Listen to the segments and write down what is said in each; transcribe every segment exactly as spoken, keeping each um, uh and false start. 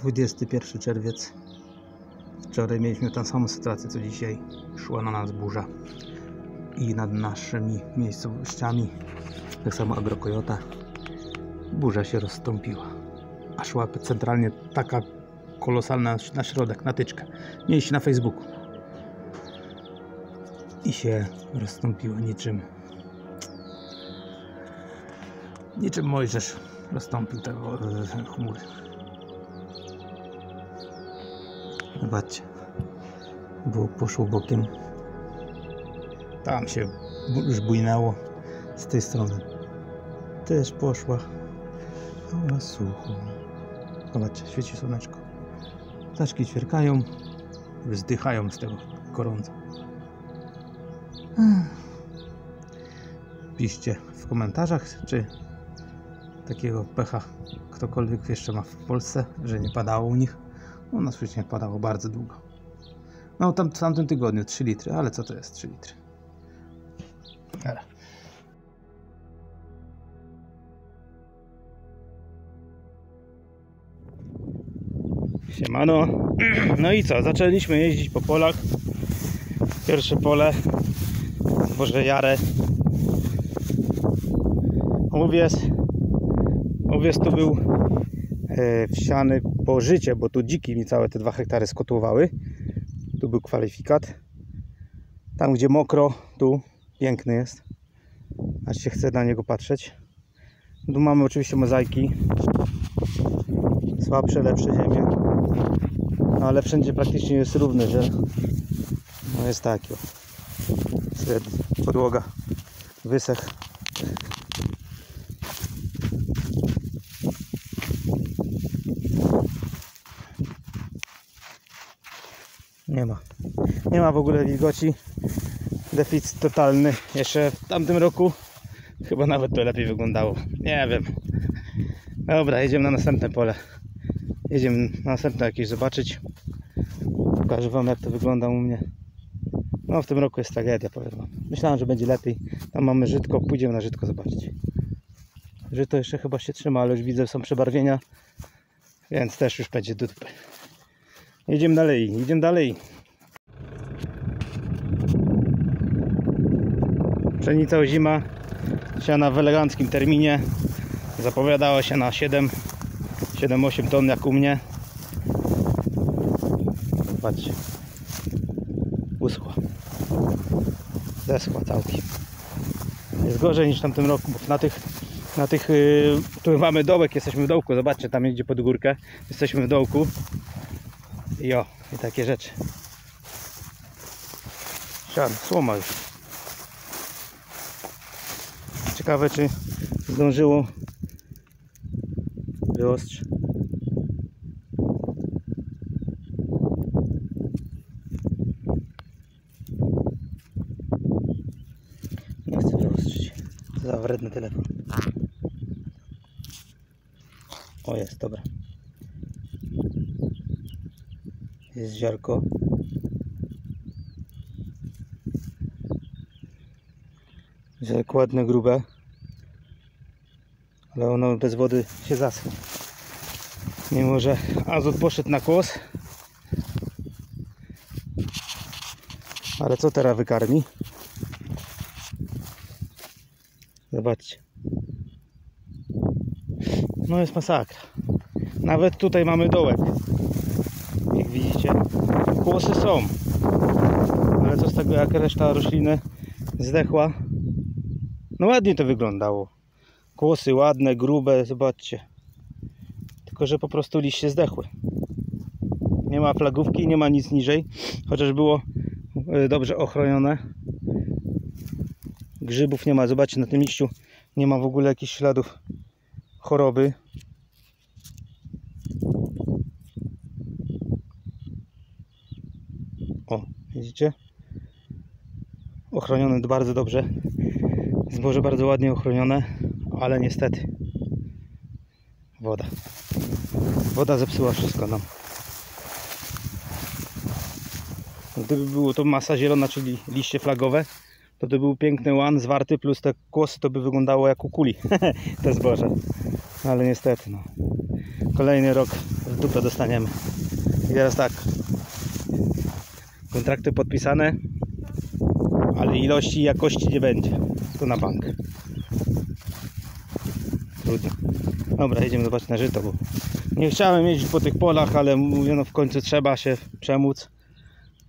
dwudziesty pierwszy czerwiec. Wczoraj mieliśmy tę samą sytuację, co dzisiaj. Szła na nas burza i nad naszymi miejscowościami, tak samo Agrokojota, burza się rozstąpiła, a szła centralnie taka kolosalna na środek, na tyczkę. Mieliście na Facebooku i się rozstąpiła niczym niczym Mojżesz rozstąpił te chmury. Zobaczcie, bo poszło bokiem, tam się już bujnęło, z tej strony też poszła, ona sucho. Zobaczcie, świeci słoneczko, ptaczki ćwierkają, wzdychają z tego gorąca. Piszcie w komentarzach, czy takiego pecha ktokolwiek jeszcze ma w Polsce, że nie padało u nich. U nas już nie padało bardzo długo. No tam, w tamtym tygodniu trzy litry, ale co to jest trzy litry? Dobra. Siemano. No i co? Zaczęliśmy jeździć po polach. Pierwsze pole Boże Jarę. Owies. Owies tu był yy, wsiany po życie, bo tu dziki mi całe te dwa hektary skotłowały. Tu był kwalifikat. Tam gdzie mokro, tu piękny jest. Aż się chce na niego patrzeć. Tu mamy oczywiście mozaiki. Słabsze, lepsze ziemie. No, ale wszędzie praktycznie jest równy, że no jest taki. Podłoga wysech. Nie ma. Nie ma w ogóle wilgoci. Deficyt totalny. Jeszcze w tamtym roku chyba nawet to lepiej wyglądało. Nie wiem. Dobra, jedziemy na następne pole. Jedziemy na następne jakieś zobaczyć. Pokażę wam, jak to wygląda u mnie. No w tym roku jest tragedia, powiem wam. Myślałem, że będzie lepiej. Tam mamy żytko, pójdziemy na żytko zobaczyć. Żyto jeszcze chyba się trzyma, ale już widzę, są przebarwienia. Więc też już będzie do dupy. Jedziemy dalej, jedziemy dalej. Pszenica ozima, siana w eleganckim terminie. Zapowiadała się na siedem, siedem osiem ton jak u mnie. Patrzcie. Uschła. Zeschła całkiem. Jest gorzej niż w tamtym roku, bo na tych, na tych yy, tu mamy dołek, jesteśmy w dołku. Zobaczcie, tam idzie pod górkę. Jesteśmy w dołku. I o, i takie rzeczy. Sian, słoma już. Ciekawe, czy zdążyło wyostrz. Nie chcę wyostrzyć. Za wredny telefon. O, jest, dobra. Jest ziarko. Ziarko ładne, grube. Ale ono bez wody się zaschło. Mimo że azot poszedł na kłos. Ale co teraz wykarmi? Zobaczcie. No jest masakra. Nawet tutaj mamy dołek. Widzicie? Kłosy są, ale co z tego, jak reszta rośliny zdechła. No ładnie to wyglądało. Kłosy ładne, grube, zobaczcie. Tylko że po prostu liście zdechły. Nie ma flagówki, nie ma nic niżej, chociaż było dobrze ochronione. Grzybów nie ma, zobaczcie, na tym liściu nie ma w ogóle jakichś śladów choroby. O, widzicie? Ochronione bardzo dobrze. Zboże bardzo ładnie ochronione, ale niestety woda. Woda zepsuła wszystko nam. Gdyby było to masa zielona, czyli liście flagowe, to by był piękny łan zwarty, plus te kłosy to by wyglądało jak u kuli. Te zboże. Ale niestety, no. Kolejny rok w dupę dostaniemy. I teraz tak, kontrakty podpisane, ale ilości i jakości nie będzie, to na bank. Trudno. Dobra, jedziemy zobaczyć na żyto, bo nie chciałem jeździć po tych polach, ale mówię, no w końcu trzeba się przemóc,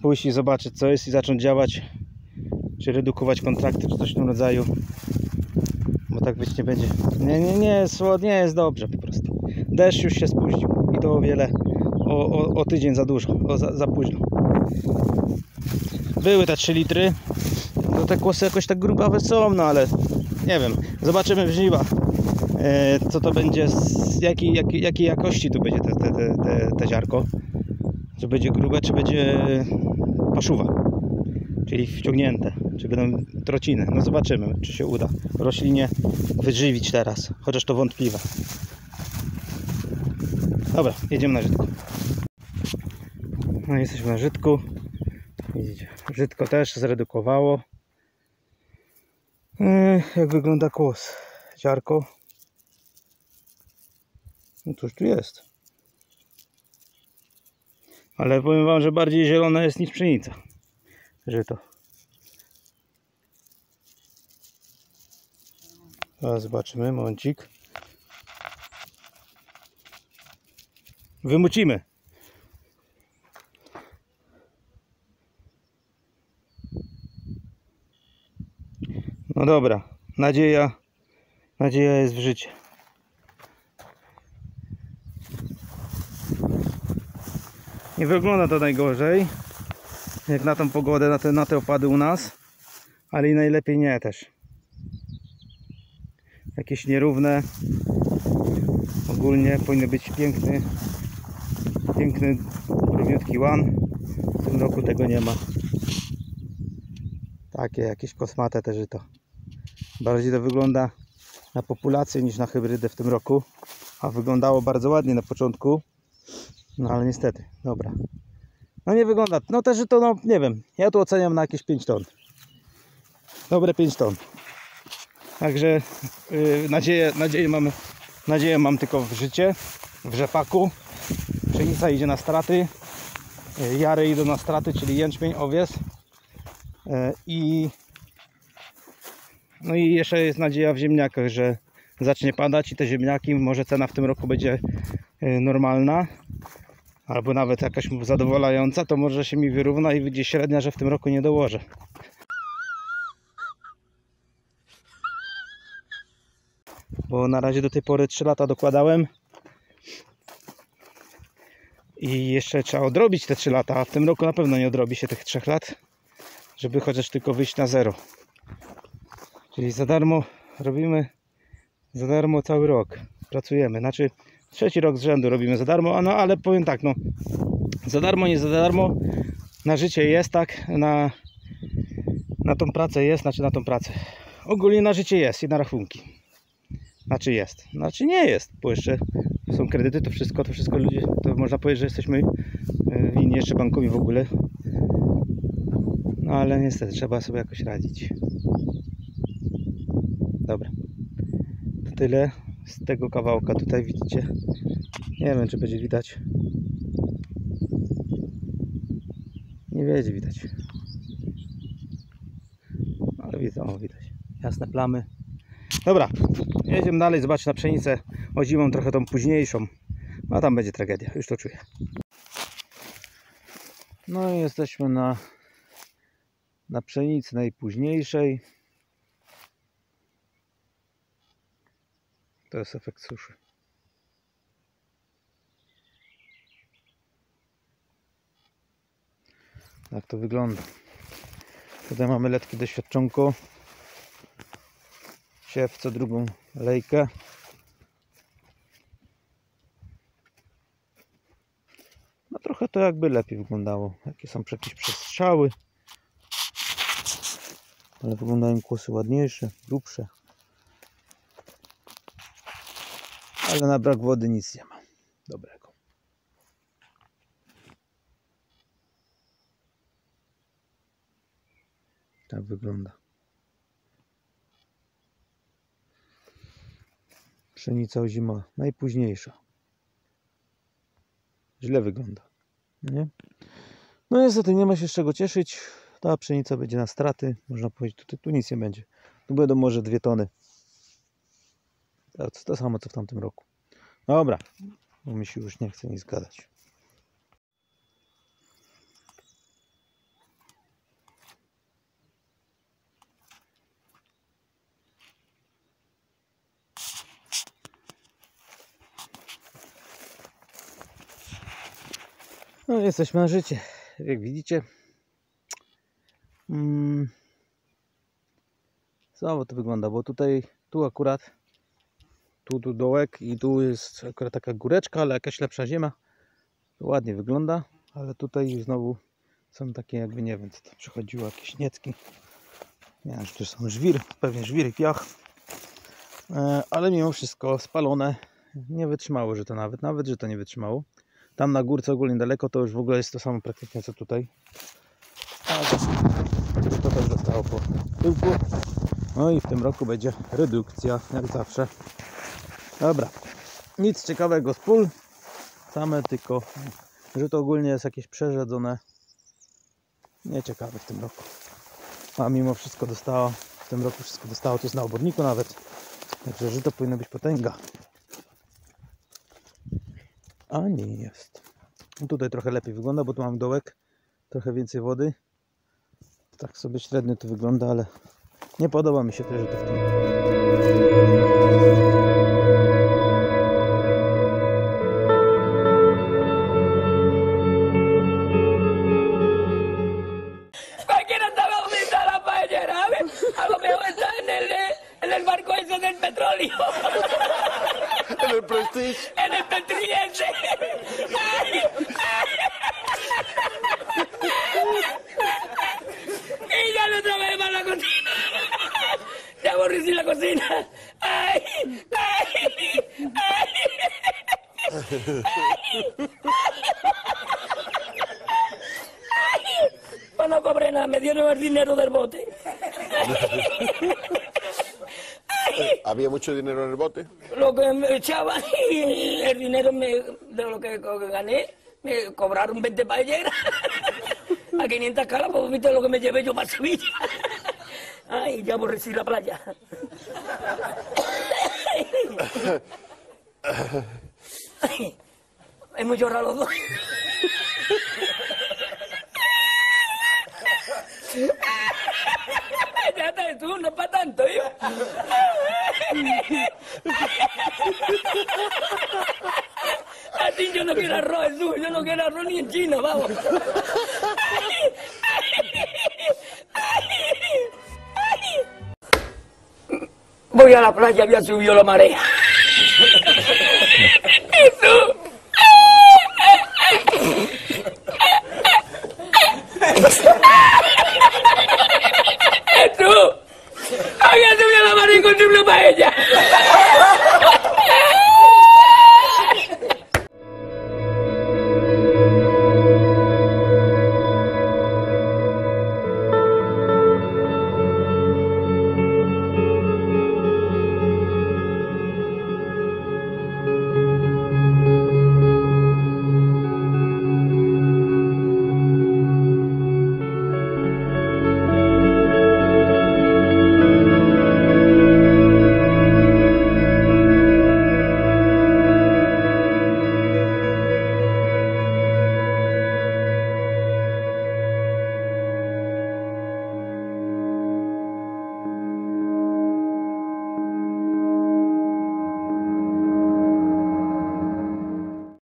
pójść i zobaczyć co jest i zacząć działać, czy redukować kontrakty, czy coś w tym rodzaju, bo tak być nie będzie. Nie, nie, nie, nie jest dobrze po prostu. Deszcz już się spuścił i to o wiele, o, o, o tydzień za dużo, o, za, za późno. Były te trzy litry, no te kłosy jakoś tak grubawe są, no ale nie wiem, zobaczymy w żniwa, co to będzie, z jakiej, jakiej, jakiej jakości tu będzie te, te, te, te ziarko, czy będzie grube, czy będzie paszuwa, czyli wciągnięte, czy będą trociny. No zobaczymy, czy się uda roślinie wyżywić teraz, chociaż to wątpliwe. Dobra, jedziemy na żytko. No jesteśmy na żytku. Widzicie, żytko też zredukowało. Ech, jak wygląda kłos, ziarko. No cóż tu jest. Ale powiem wam, że bardziej zielona jest niż pszenica. Żyto. Teraz zobaczymy, mącik. Wymucimy. No dobra, nadzieja, nadzieja jest w życiu. Nie wygląda to najgorzej, jak na tą pogodę, na te, na te opady u nas, ale i najlepiej nie też. Jakieś nierówne, ogólnie powinien być piękny, piękny, równiutki łan. W tym roku tego nie ma. Takie jakieś kosmate te żyto. Bardziej to wygląda na populację niż na hybrydę w tym roku, a wyglądało bardzo ładnie na początku, no ale niestety. Dobra, no nie wygląda, no te żyto, no nie wiem, ja tu oceniam na jakieś pięć ton, dobre pięć ton, także yy, nadzieję, nadzieję mamy, nadzieję mam tylko w życie, w rzepaku. Pszenica idzie na straty, yy, jary idą na straty, czyli jęczmień, owies. I no i jeszcze jest nadzieja w ziemniakach, że zacznie padać i te ziemniaki, może cena w tym roku będzie normalna albo nawet jakaś zadowalająca, to może się mi wyrówna i wyjdzie średnia, że w tym roku nie dołożę. Bo na razie do tej pory trzy lata dokładałem i jeszcze trzeba odrobić te trzy lata, a w tym roku na pewno nie odrobi się tych trzech lat, żeby chociaż tylko wyjść na zero. Czyli za darmo robimy, za darmo cały rok pracujemy, znaczy trzeci rok z rzędu robimy za darmo, a no ale powiem tak, no za darmo, nie za darmo, na życie jest, tak, na, na tą pracę jest, znaczy na tą pracę, ogólnie na życie jest i na rachunki, znaczy jest, znaczy nie jest, bo jeszcze są kredyty, to wszystko, to wszystko ludzie, to można powiedzieć, że jesteśmy winni jeszcze bankowi w ogóle. No ale niestety trzeba sobie jakoś radzić. Dobra. To tyle z tego kawałka. Tutaj widzicie. Nie wiem, czy będzie widać. Nie będzie widać. Ale widzę, o, widać. Jasne plamy. Dobra. Jedziemy dalej, zobaczyć na pszenicę. O zimą trochę tą późniejszą. A tam będzie tragedia. Już to czuję. No i jesteśmy na... na pszenicy najpóźniejszej. To jest efekt suszy. Tak to wygląda. Tutaj mamy letki doświadczonko, siew co drugą lejkę. No trochę to jakby lepiej wyglądało. Jakie są jakieś przestrzały, ale wyglądają kłosy ładniejsze, grubsze. Ale na brak wody nic nie ma dobrego. Tak wygląda. Pszenica o zima najpóźniejsza. źle wygląda. Nie? No niestety nie ma się z czego cieszyć. Ta pszenica będzie na straty. Można powiedzieć, tutaj tu nic nie będzie. Tu będą może dwie tony. To, to samo co w tamtym roku. Dobra. Bo mi się już nie chce nic gadać. No jesteśmy na życie, jak widzicie. Hmm. Słabo to wygląda, bo tutaj, tu akurat, tu, tu dołek i tu jest akurat taka góreczka, ale jakaś lepsza ziemia. To ładnie wygląda, ale tutaj znowu są takie jakby, nie wiem, co tam przychodziło, jakieś niecki. Nie wiem, czy to są żwiry, pewnie żwiry, piach. E, ale mimo wszystko spalone, nie wytrzymało, że to nawet, nawet, że to nie wytrzymało. Tam na górce ogólnie daleko to już w ogóle jest to samo praktycznie co tutaj. Ale to też zostało po tyłku. No i w tym roku będzie redukcja, jak zawsze. Dobra, nic ciekawego z pól. Same tylko, że to ogólnie jest jakieś przerzedzone. Nieciekawe w tym roku. A mimo wszystko dostało, w tym roku wszystko dostało, to jest na oborniku nawet. Także żyto powinno być potęga. A nie jest. No tutaj trochę lepiej wygląda, bo tu mam dołek. Trochę więcej wody. Tak sobie średnio to wygląda, ale nie podoba mi się też, że to w tym... No cobré nada, me dieron el dinero del bote. ¿Había mucho dinero en el bote? Lo que me echaban, el dinero me, de lo que, que gané, me cobraron veinte paelleras. A quinientas calas, pues viste lo que me llevé yo para Sevilla. Ay, ya aborrecí la playa. Ay, hemos llorado los dos. Ya te tú, no para tanto, yo. Así yo no quiero arroz, Jesús, yo no quiero arroz ni en China, vamos. Voy a la playa, había subido la marea. Jesús.